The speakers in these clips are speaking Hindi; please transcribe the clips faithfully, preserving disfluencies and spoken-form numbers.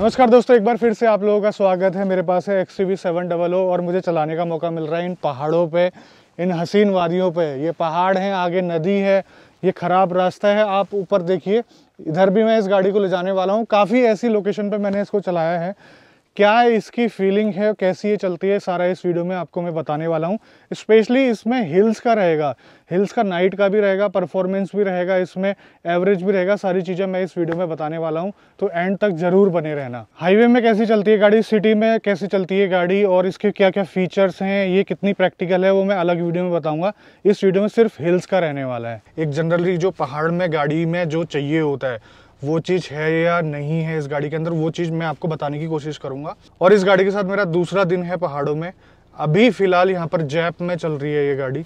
नमस्कार दोस्तों, एक बार फिर से आप लोगों का स्वागत है। मेरे पास है X U V seven hundred और मुझे चलाने का मौका मिल रहा है इन पहाड़ों पे, इन हसीन वादियों पे। ये पहाड़ हैं, आगे नदी है, ये ख़राब रास्ता है। आप ऊपर देखिए, इधर भी मैं इस गाड़ी को ले जाने वाला हूँ। काफ़ी ऐसी लोकेशन पे मैंने इसको चलाया है। क्या इसकी फीलिंग है, कैसी ये चलती है, सारा इस वीडियो में आपको मैं बताने वाला हूँ। स्पेशली इसमें हिल्स का रहेगा, हिल्स का नाइट का भी रहेगा, परफॉर्मेंस भी रहेगा, इसमें एवरेज भी रहेगा। सारी चीज़ें मैं इस वीडियो में बताने वाला हूँ, तो एंड तक ज़रूर बने रहना। हाईवे में कैसी चलती है गाड़ी, सिटी में कैसी चलती है गाड़ी, और इसके क्या क्या फीचर्स हैं, ये कितनी प्रैक्टिकल है, वो मैं अलग वीडियो में बताऊँगा। इस वीडियो में सिर्फ हिल्स का रहने वाला है। एक जनरली जो पहाड़ में गाड़ी में जो चाहिए होता है, वो चीज़ है या नहीं है इस गाड़ी के अंदर, वो चीज़ मैं आपको बताने की कोशिश करूंगा। और इस गाड़ी के साथ मेरा दूसरा दिन है पहाड़ों में। अभी फ़िलहाल यहाँ पर जैप में चल रही है ये गाड़ी,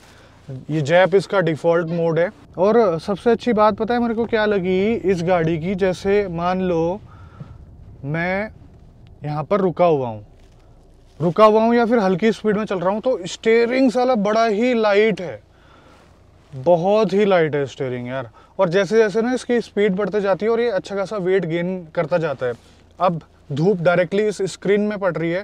ये जैप इसका डिफ़ॉल्ट मोड है। और सबसे अच्छी बात पता है मेरे को क्या लगी इस गाड़ी की, जैसे मान लो मैं यहाँ पर रुका हुआ हूँ रुका हुआ हूँ या फिर हल्की स्पीड में चल रहा हूँ, तो स्टीयरिंग साला बड़ा ही लाइट है, बहुत ही लाइट है स्टीयरिंग यार। और जैसे जैसे ना इसकी स्पीड बढ़ते जाती है और ये अच्छा खासा वेट गेन करता जाता है। अब धूप डायरेक्टली इस स्क्रीन में पड़ रही है,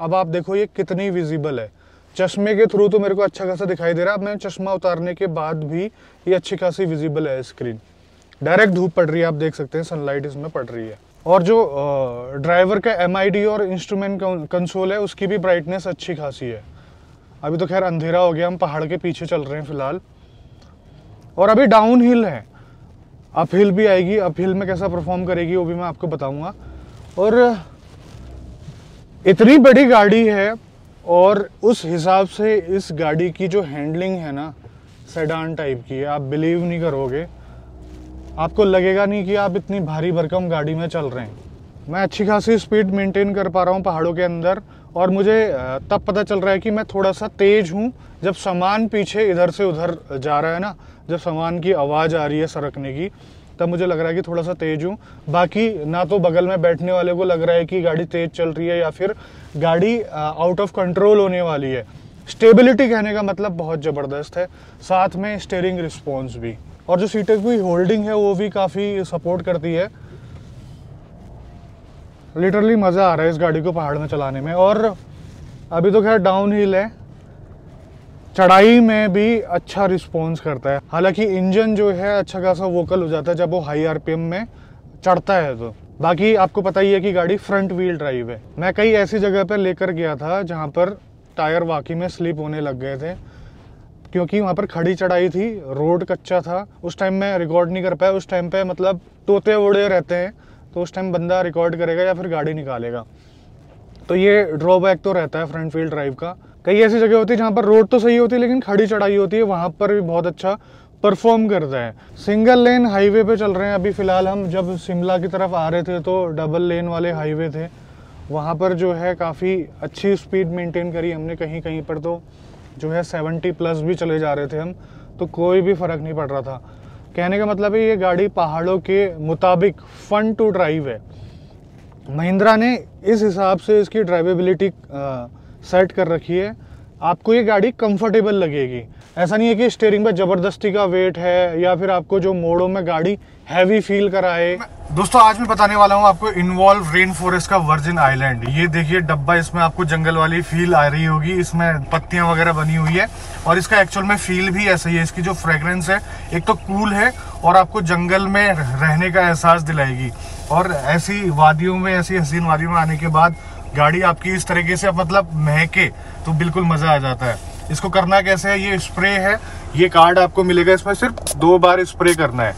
अब आप देखो ये कितनी विजिबल है। चश्मे के थ्रू तो मेरे को अच्छा खासा दिखाई दे रहा है, अब मैं चश्मा उतारने के बाद भी ये अच्छी खासी विजिबल है स्क्रीन। डायरेक्ट धूप पड़ रही है, आप देख सकते हैं सनलाइट इसमें पड़ रही है। और जो ड्राइवर का एम आई डी और इंस्ट्रूमेंट कंसोल है, उसकी भी ब्राइटनेस अच्छी खासी है। अभी तो खैर अंधेरा हो गया, हम पहाड़ के पीछे चल रहे हैं फ़िलहाल। और अभी डाउन हिल है, अप हिल भी आएगी, अप हिल में कैसा परफॉर्म करेगी वो भी मैं आपको बताऊंगा। और इतनी बड़ी गाड़ी है और उस हिसाब से इस गाड़ी की जो हैंडलिंग है ना, सेडान टाइप की है। आप बिलीव नहीं करोगे, आपको लगेगा नहीं कि आप इतनी भारी भरकम गाड़ी में चल रहे हैं। मैं अच्छी खासी स्पीड मेंटेन कर पा रहा हूँ पहाड़ों के अंदर, और मुझे तब पता चल रहा है कि मैं थोड़ा सा तेज़ हूँ जब सामान पीछे इधर से उधर जा रहा है ना, जब सामान की आवाज़ आ रही है सरकने की, तब मुझे लग रहा है कि थोड़ा सा तेज़ हूँ। बाकी ना तो बगल में बैठने वाले को लग रहा है कि गाड़ी तेज़ चल रही है या फिर गाड़ी आउट ऑफ कंट्रोल होने वाली है। स्टेबिलिटी कहने का मतलब बहुत ज़बरदस्त है, साथ में स्टीयरिंग रिस्पॉन्स भी। और जो सीटें की होल्डिंग है वो भी काफ़ी सपोर्ट करती है। लिटरली मज़ा आ रहा है इस गाड़ी को पहाड़ में चलाने में। और अभी तो खैर डाउन हिल है, चढ़ाई में भी अच्छा रिस्पॉन्स करता है। हालांकि इंजन जो है अच्छा खासा वोकल हो जाता है जब वो हाई आरपीएम में चढ़ता है। तो बाकी आपको पता ही है कि गाड़ी फ्रंट व्हील ड्राइव है। मैं कई ऐसी जगह पर लेकर गया था जहाँ पर टायर वाकई में स्लिप होने लग गए थे, क्योंकि वहाँ पर खड़ी चढ़ाई थी, रोड कच्चा था। उस टाइम मैं रिकॉर्ड नहीं कर पाया, उस टाइम पर मतलब तोते उड़े रहते हैं, तो उस टाइम बंदा रिकॉर्ड करेगा या फिर गाड़ी निकालेगा। तो ये ड्रॉबैक तो रहता है फ्रंट व्हील ड्राइव का। कई ऐसी जगह होती है जहाँ पर रोड तो सही होती है लेकिन खड़ी चढ़ाई होती है, वहाँ पर भी बहुत अच्छा परफॉर्म करता है। सिंगल लेन हाईवे पे चल रहे हैं अभी फ़िलहाल हम। जब शिमला की तरफ आ रहे थे तो डबल लेन वाले हाईवे थे, वहाँ पर जो है काफ़ी अच्छी स्पीड मेंटेन करी हमने। कहीं कहीं पर तो जो है सेवेंटी प्लस भी चले जा रहे थे हम, तो कोई भी फ़र्क नहीं पड़ रहा था। कहने का मतलब है ये गाड़ी पहाड़ों के मुताबिक फ़न टू ड्राइव है। महिंद्रा ने इस हिसाब से इसकी ड्राइवेबिलिटी सेट कर रखी है, आपको ये गाड़ी कंफर्टेबल लगेगी। ऐसा नहीं है कि स्टीयरिंग पर ज़बरदस्ती का वेट है या फिर आपको जो मोड़ों में गाड़ी हैवी फील कराए। दोस्तों आज मैं बताने वाला हूँ आपको इन्वॉल्व रेन फॉरेस्ट का वर्जिन आइलैंड। ये देखिए डब्बा, इसमें आपको जंगल वाली फील आ रही होगी, इसमें पत्तियाँ वगैरह बनी हुई है। और इसका एक्चुअल में फील भी ऐसा ही है, इसकी जो फ्रेगरेंस है एक तो कूल है और आपको जंगल में रहने का एहसास दिलाएगी। और ऐसी वादियों में, ऐसी हसीन वादियों में आने के बाद गाड़ी आपकी इस तरीके से मतलब महके, तो बिल्कुल मज़ा आ जाता है। इसको करना कैसे है, ये स्प्रे है, ये कार्ड आपको मिलेगा, इसमें सिर्फ दो बार स्प्रे करना है,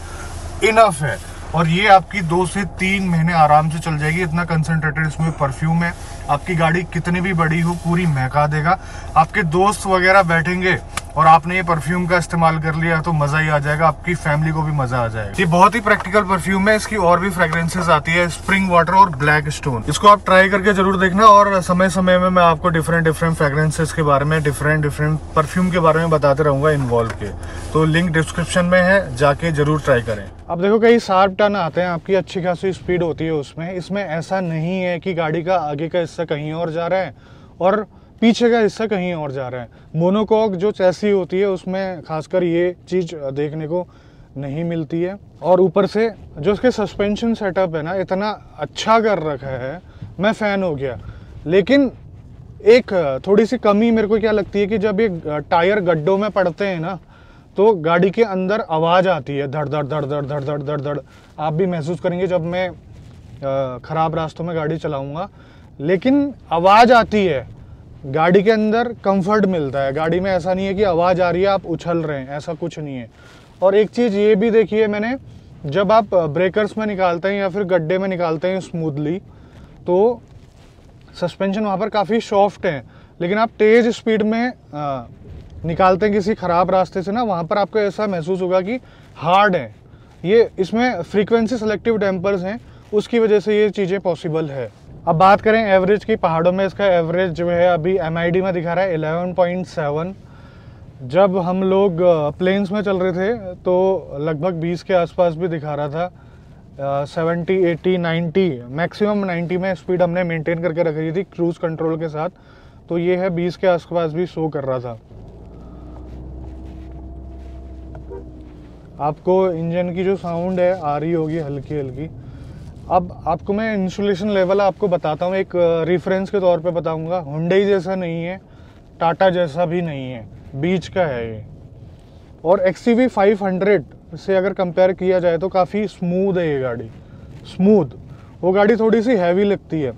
इनफ है। और ये आपकी दो से तीन महीने आराम से चल जाएगी, इतना कंसनट्रेटेड इसमें परफ्यूम है। आपकी गाड़ी कितनी भी बड़ी हो पूरी महका देगा। आपके दोस्त वगैरह बैठेंगे और आपने ये परफ्यूम का इस्तेमाल कर लिया तो मज़ा ही आ जाएगा, आपकी फैमिली को भी मज़ा आ जाएगा। ये बहुत ही प्रैक्टिकल परफ्यूम है, इसकी और भी फ्रेग्रेंसेस आती है, स्प्रिंग वाटर और ब्लैक स्टोन। इसको आप ट्राई करके जरूर देखना। और समय समय में मैं आपको डिफरेंट डिफरेंट फ्रेग्रेंसेस के बारे में, डिफरेंट डिफरेंट परफ्यूम के बारे में बताते रहूँगा इन्वॉल्व के। तो लिंक डिस्क्रिप्शन में है, जाके जरूर ट्राई करें। अब देखो कई शार्प टर्न आते हैं, आपकी अच्छी खासी स्पीड होती है उसमें। इसमें ऐसा नहीं है कि गाड़ी का आगे का हिस्सा कहीं और जा रहा है और पीछे का हिस्सा कहीं और जा रहा है। मोनोकॉक जो चैसी होती है उसमें खासकर ये चीज़ देखने को नहीं मिलती है। और ऊपर से जो इसके सस्पेंशन सेटअप है ना, इतना अच्छा कर रखा है, मैं फ़ैन हो गया। लेकिन एक थोड़ी सी कमी मेरे को क्या लगती है कि जब ये टायर गड्ढों में पड़ते हैं ना, तो गाड़ी के अंदर आवाज़ आती है, धड़ धड़ धड़ धड़ धड़ धड़ धड़ धड़। आप भी महसूस करेंगे जब मैं ख़राब रास्तों में गाड़ी चलाऊँगा, लेकिन आवाज़ आती है। गाड़ी के अंदर कंफर्ट मिलता है, गाड़ी में ऐसा नहीं है कि आवाज़ आ रही है आप उछल रहे हैं, ऐसा कुछ नहीं है। और एक चीज़ ये भी देखी है मैंने, जब आप ब्रेकर्स में निकालते हैं या फिर गड्ढे में निकालते हैं स्मूथली, तो सस्पेंशन वहाँ पर काफ़ी सॉफ्ट है, लेकिन आप तेज़ स्पीड में आ, निकालते हैं किसी ख़राब रास्ते से ना, वहाँ पर आपको ऐसा महसूस होगा कि हार्ड है ये। इसमें फ्रीक्वेंसी सेलेक्टिव डैम्पर्स हैं, उसकी वजह से ये चीज़ें पॉसिबल है। अब बात करें एवरेज की, पहाड़ों में इसका एवरेज जो है अभी एम आई डी में दिखा रहा है इलेवन पॉइंट सेवन। जब हम लोग प्लेन्स में चल रहे थे तो लगभग बीस के आसपास भी दिखा रहा था। Seventy eighty ninety maximum ninety में स्पीड हमने मेंटेन करके रखी थी क्रूज़ कंट्रोल के साथ, तो ये है बीस के आसपास भी शो कर रहा था। आपको इंजन की जो साउंड है आ रही होगी हल्की हल्की। अब आपको मैं इंसुलेशन लेवल आपको बताता हूँ, एक रेफरेंस के तौर पे बताऊँगा। Hyundai जैसा नहीं है, टाटा जैसा भी नहीं है, बीच का है ये। और X C V five hundred से अगर कंपेयर किया जाए तो काफ़ी स्मूथ है ये गाड़ी, स्मूथ। वो गाड़ी थोड़ी सी हैवी लगती है,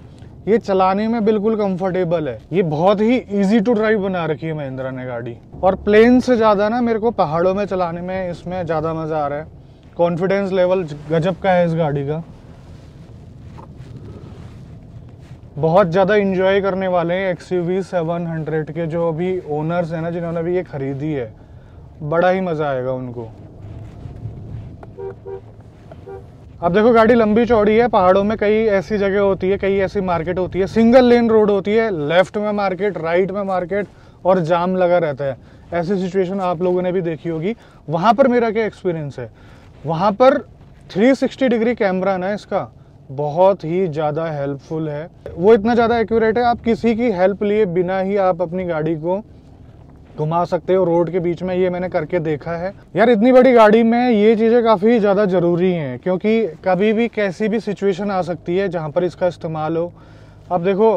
ये चलाने में बिल्कुल कंफर्टेबल है। ये बहुत ही इजी टू ड्राइव बना रखी है महिंद्रा ने गाड़ी। और प्लेन से ज़्यादा ना मेरे को पहाड़ों में चलाने में इसमें ज़्यादा मज़ा आ रहा है। कॉन्फिडेंस लेवल गजब का है इस गाड़ी का, बहुत ज़्यादा इंजॉय करने वाले हैं X U V seven hundred के जो अभी ओनर्स हैं ना, जिन्होंने अभी ये ख़रीदी है, बड़ा ही मज़ा आएगा उनको। अब देखो गाड़ी लंबी चौड़ी है, पहाड़ों में कई ऐसी जगह होती है, कई ऐसी मार्केट होती है, सिंगल लेन रोड होती है, लेफ़्ट में मार्केट, राइट में मार्केट, और जाम लगा रहता है। ऐसी सिचुएशन आप लोगों ने भी देखी होगी। वहाँ पर मेरा क्या एक्सपीरियंस है, वहाँ पर थ्री सिक्सटी डिग्री कैमरा ना इसका बहुत ही ज़्यादा हेल्पफुल है। वो इतना ज़्यादा एक्यूरेट है, आप किसी की हेल्प लिए बिना ही आप अपनी गाड़ी को घुमा सकते हो रोड के बीच में। ये मैंने करके देखा है यार। इतनी बड़ी गाड़ी में ये चीज़ें काफ़ी ज़्यादा ज़रूरी हैं, क्योंकि कभी भी कैसी भी सिचुएशन आ सकती है जहाँ पर इसका इस्तेमाल हो। अब देखो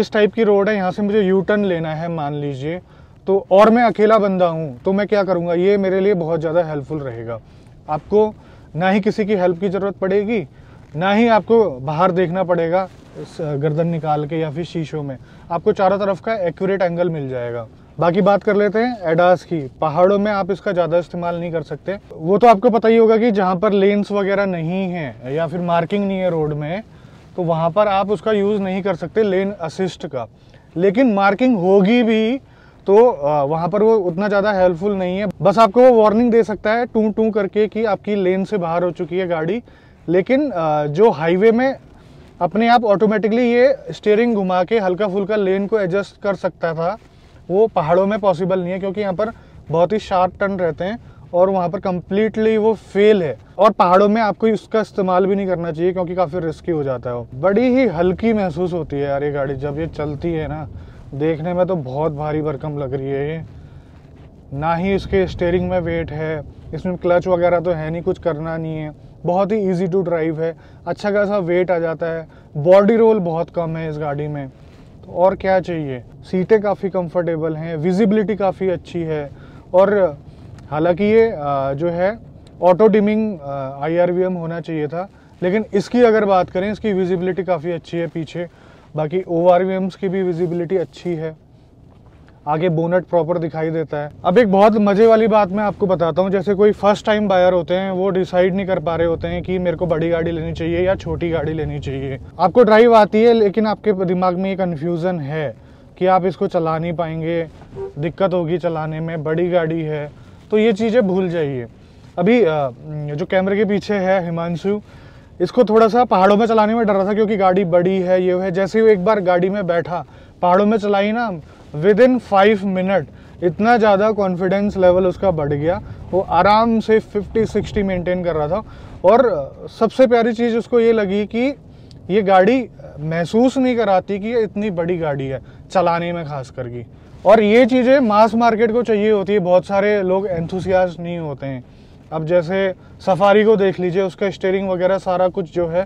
इस टाइप की रोड है, यहाँ से मुझे यू टर्न लेना है मान लीजिए, तो और मैं अकेला बंदा हूँ तो मैं क्या करूँगा, ये मेरे लिए बहुत ज़्यादा हेल्पफुल रहेगा। आपको ना ही किसी की हेल्प की ज़रूरत पड़ेगी, ना ही आपको बाहर देखना पड़ेगा गर्दन निकाल के या फिर शीशों में, आपको चारों तरफ का एक्यूरेट एंगल मिल जाएगा। बाकी बात कर लेते हैं एडास की। पहाड़ों में आप इसका ज़्यादा इस्तेमाल नहीं कर सकते, वो तो आपको पता ही होगा कि जहाँ पर लेन्स वगैरह नहीं हैं या फिर मार्किंग नहीं है रोड में, तो वहाँ पर आप उसका यूज़ नहीं कर सकते लेन असिस्ट का। लेकिन मार्किंग होगी भी तो वहाँ पर वो उतना ज़्यादा हेल्पफुल नहीं है, बस आपको वो वार्निंग दे सकता है टूं टूं करके कि आपकी लेन से बाहर हो चुकी है गाड़ी। लेकिन जो हाईवे में अपने आप ऑटोमेटिकली ये स्टीयरिंग घुमा के हल्का फुल्का लेन को एडजस्ट कर सकता था, वो पहाड़ों में पॉसिबल नहीं है, क्योंकि यहाँ पर बहुत ही शार्प टर्न रहते हैं और वहाँ पर कम्प्लीटली वो फेल है। और पहाड़ों में आपको इसका इस्तेमाल भी नहीं करना चाहिए, क्योंकि काफ़ी रिस्की हो जाता है वो। बड़ी ही हल्की महसूस होती है यार ये गाड़ी जब ये चलती है ना, देखने में तो बहुत भारी भरकम लग रही है ये। ना ही इसके स्टीयरिंग में वेट है, इसमें क्लच वगैरह तो है नहीं, कुछ करना नहीं है, बहुत ही इजी टू ड्राइव है, अच्छा खासा वेट आ जाता है, बॉडी रोल बहुत कम है इस गाड़ी में, तो और क्या चाहिए। सीटें काफ़ी कंफर्टेबल हैं, विजिबिलिटी काफ़ी अच्छी है। और हालांकि ये जो है auto dimming I R V M होना चाहिए था, लेकिन इसकी अगर बात करें इसकी विजिबिलिटी काफ़ी अच्छी है पीछे। बाकी ओ आर वी एम्स की भी विजिबिलिटी अच्छी है, आगे बोनट प्रॉपर दिखाई देता है। अब एक बहुत मज़े वाली बात मैं आपको बताता हूँ, जैसे कोई फर्स्ट टाइम बायर होते हैं वो डिसाइड नहीं कर पा रहे होते हैं कि मेरे को बड़ी गाड़ी लेनी चाहिए या छोटी गाड़ी लेनी चाहिए। आपको ड्राइव आती है, लेकिन आपके दिमाग में ये कन्फ्यूज़न है कि आप इसको चला नहीं पाएंगे, दिक्कत होगी चलाने में, बड़ी गाड़ी है, तो ये चीज़ें भूल जाइए। अभी जो कैमरे के पीछे है हिमांशु, इसको थोड़ा सा पहाड़ों में चलाने में डर रहा था, क्योंकि गाड़ी बड़ी है ये है। जैसे ही एक बार गाड़ी में बैठा, पहाड़ों में चलाई ना, विद इन फाइव मिनट इतना ज़्यादा कॉन्फिडेंस लेवल उसका बढ़ गया, वो आराम से फिफ्टी सिक्सटी मेंटेन कर रहा था। और सबसे प्यारी चीज़ उसको ये लगी कि ये गाड़ी महसूस नहीं कराती कि ये इतनी बड़ी गाड़ी है, चलाने में खास करके। और ये चीज़ें मास मार्केट को चाहिए होती है, बहुत सारे लोग एंथुसियास्ट नहीं होते हैं। अब जैसे सफारी को देख लीजिए, उसका स्टीयरिंग वगैरह सारा कुछ जो है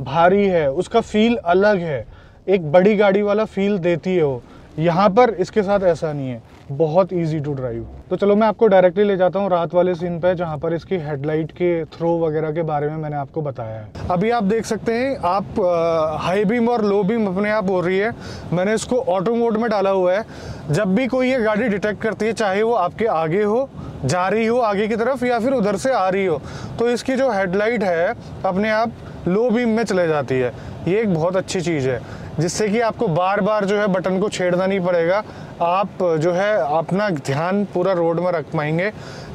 भारी है, उसका फील अलग है, एक बड़ी गाड़ी वाला फील देती है वो। यहाँ पर इसके साथ ऐसा नहीं है, बहुत इजी टू ड्राइव। तो चलो मैं आपको डायरेक्टली ले जाता हूँ रात वाले सीन पे, जहाँ पर इसकी हेडलाइट के थ्रो वगैरह के बारे में मैंने आपको बताया है। अभी आप देख सकते हैं, आप हाई बीम और लो बीम अपने आप हो रही है। मैंने इसको ऑटो मोड में डाला हुआ है। जब भी कोई ये गाड़ी डिटेक्ट करती है, चाहे वो आपके आगे हो, जा रही हो आगे की तरफ, या फिर उधर से आ रही हो, तो इसकी जो हेडलाइट है अपने आप लो बीम में चले जाती है। ये एक बहुत अच्छी चीज़ है, जिससे कि आपको बार बार जो है बटन को छेड़ना नहीं पड़ेगा, आप जो है अपना ध्यान पूरा रोड में रख पाएंगे।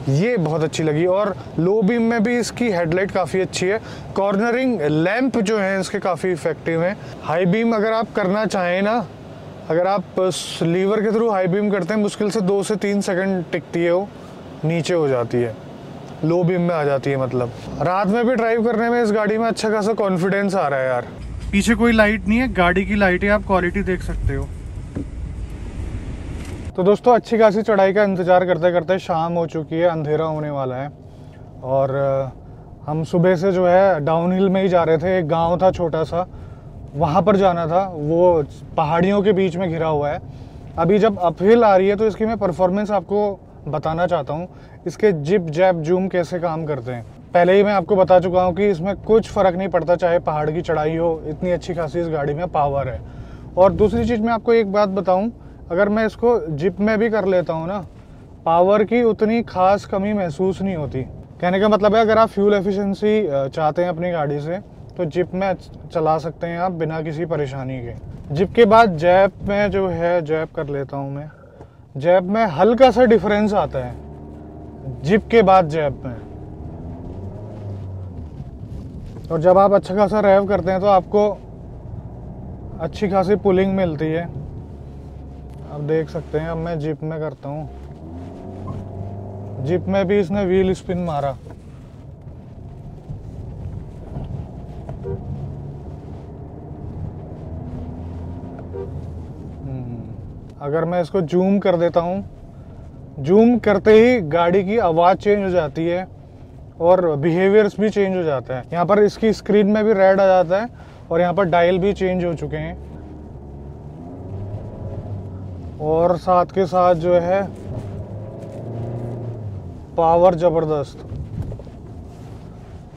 ये बहुत अच्छी लगी। और लो बीम में भी इसकी हेडलाइट काफ़ी अच्छी है, कॉर्नरिंग लैंप जो है इसके काफ़ी इफेक्टिव हैं। हाई बीम अगर आप करना चाहें ना, अगर आप लीवर के थ्रू हाई बीम करते हैं, मुश्किल से दो से तीन सेकेंड टिकती है, वो नीचे हो जाती है, लो बीम में आ जाती है। मतलब रात में भी ड्राइव करने में इस गाड़ी में अच्छा खासा कॉन्फिडेंस आ रहा है यार। पीछे कोई लाइट नहीं है, गाड़ी की लाइटें आप क्वालिटी देख सकते हो। तो दोस्तों, अच्छी खासी चढ़ाई का इंतज़ार करते करते शाम हो चुकी है, अंधेरा होने वाला है। और हम सुबह से जो है डाउनहिल में ही जा रहे थे। एक गांव था छोटा सा, वहाँ पर जाना था, वो पहाड़ियों के बीच में घिरा हुआ है। अभी जब अपहिल आ रही है, तो इसकी मैं परफॉर्मेंस आपको बताना चाहता हूँ, इसके जिप जैप जूम कैसे काम करते हैं। पहले ही मैं आपको बता चुका हूँ कि इसमें कुछ फ़र्क नहीं पड़ता, चाहे पहाड़ की चढ़ाई हो, इतनी अच्छी खासी इस गाड़ी में पावर है। और दूसरी चीज़ मैं आपको एक बात बताऊँ, अगर मैं इसको जिप में भी कर लेता हूँ ना, पावर की उतनी खास कमी महसूस नहीं होती। कहने का मतलब है, अगर आप फ्यूल एफिशिएंसी चाहते हैं अपनी गाड़ी से, तो जिप में चला सकते हैं आप बिना किसी परेशानी के। जिप के बाद जैप में जो है, जैप कर लेता हूँ मैं, जैप में हल्का सा डिफरेंस आता है जिप के बाद जैप में। और जब आप अच्छा खासा ड्राइव करते हैं, तो आपको अच्छी खासी पुलिंग मिलती है। आप देख सकते हैं, अब मैं जिप में करता हूँ, जिप में भी इसने व्हील स्पिन मारा। अगर मैं इसको जूम कर देता हूँ, जूम करते ही गाड़ी की आवाज़ चेंज हो जाती है और बिहेवियर्स भी चेंज हो जाता है। यहाँ पर इसकी स्क्रीन में भी रेड आ जाता है, और यहाँ पर डायल भी चेंज हो चुके हैं। और साथ के साथ जो है पावर ज़बरदस्त,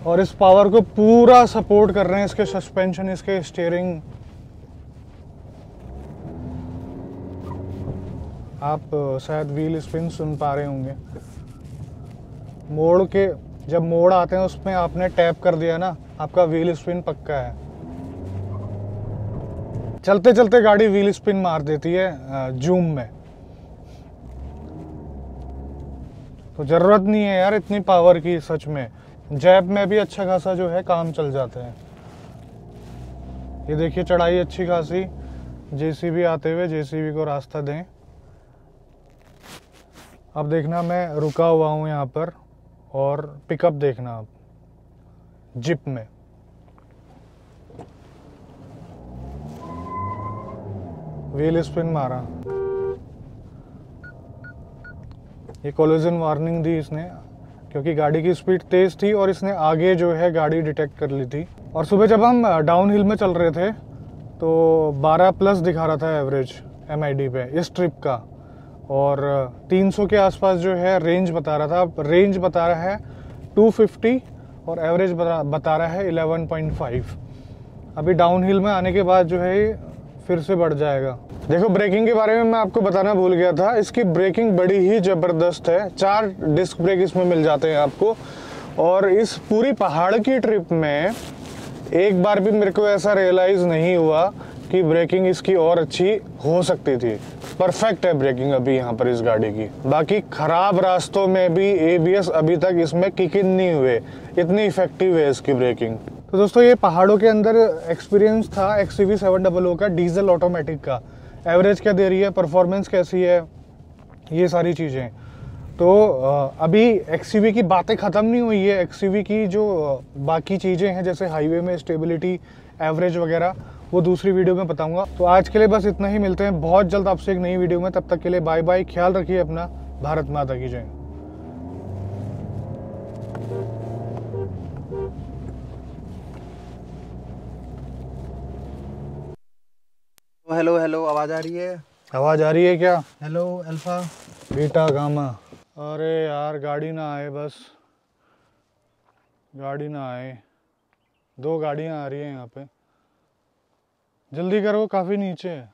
और इस पावर को पूरा सपोर्ट कर रहे हैं इसके सस्पेंशन, इसके स्टीयरिंग। आप शायद व्हील स्पिन सुन पा रहे होंगे। मोड़ के जब मोड़ आते हैं, उसमें आपने टैप कर दिया ना, आपका व्हील स्पिन पक्का है। चलते चलते गाड़ी व्हील स्पिन मार देती है जूम में। तो ज़रूरत नहीं है यार इतनी पावर की, सच में। जैप में भी अच्छा खासा जो है काम चल जाता है। ये देखिए चढ़ाई अच्छी खासी, जेसीबी आते हुए, जेसीबी को रास्ता दें। अब देखना, मैं रुका हुआ हूँ यहाँ पर, और पिकअप देखना आप जिप में। व्हील स्पिन मारा, ये कोलिजन वार्निंग दी इसने, क्योंकि गाड़ी की स्पीड तेज़ थी और इसने आगे जो है गाड़ी डिटेक्ट कर ली थी। और सुबह जब हम डाउनहिल में चल रहे थे, तो बारह प्लस दिखा रहा था एवरेज एम आई डी पे इस ट्रिप का, और तीन सौ के आसपास जो है रेंज बता रहा था। अब रेंज बता रहा है दो सौ पचास और एवरेज बता, बता रहा है ग्यारह पॉइंट पाँच। अभी डाउनहिल में आने के बाद जो है फिर से बढ़ जाएगा। देखो, ब्रेकिंग के बारे में मैं आपको बताना भूल गया था। इसकी ब्रेकिंग बड़ी ही ज़बरदस्त है। चार डिस्क ब्रेक इसमें मिल जाते हैं आपको। और इस पूरी पहाड़ की ट्रिप में एक बार भी मेरे को ऐसा रियलाइज़ नहीं हुआ कि ब्रेकिंग इसकी और अच्छी हो सकती थी। परफेक्ट है ब्रेकिंग अभी यहाँ पर इस गाड़ी की। बाकी खराब रास्तों में भी ए बी एस अभी तक इसमें किक इन नहीं हुए, इतनी इफेक्टिव है इसकी ब्रेकिंग। तो दोस्तों, ये पहाड़ों के अंदर एक्सपीरियंस था X U V seven hundred का, डीजल ऑटोमेटिक का। एवरेज क्या दे रही है, परफॉर्मेंस कैसी है, ये सारी चीज़ें। तो अभी एक्स यू वी की बातें ख़त्म नहीं हुई है। एक्स यू वी की जो बाकी चीज़ें हैं, जैसे हाईवे में स्टेबिलिटी, एवरेज वगैरह, वो दूसरी वीडियो में बताऊंगा। तो आज के लिए बस इतना ही। मिलते हैं बहुत जल्द आपसे एक नई वीडियो में। तब तक के लिए बाय बाय। ख्याल रखिए अपना। भारत माता की जय। हेलो हेलो आवाज आ रही है आवाज आ रही है क्या? Hello alpha beta gamma. अरे यार गाड़ी ना आए, बस गाड़ी ना आए। दो गाड़ियां आ रही हैं यहाँ पे, जल्दी करो, काफ़ी नीचे है।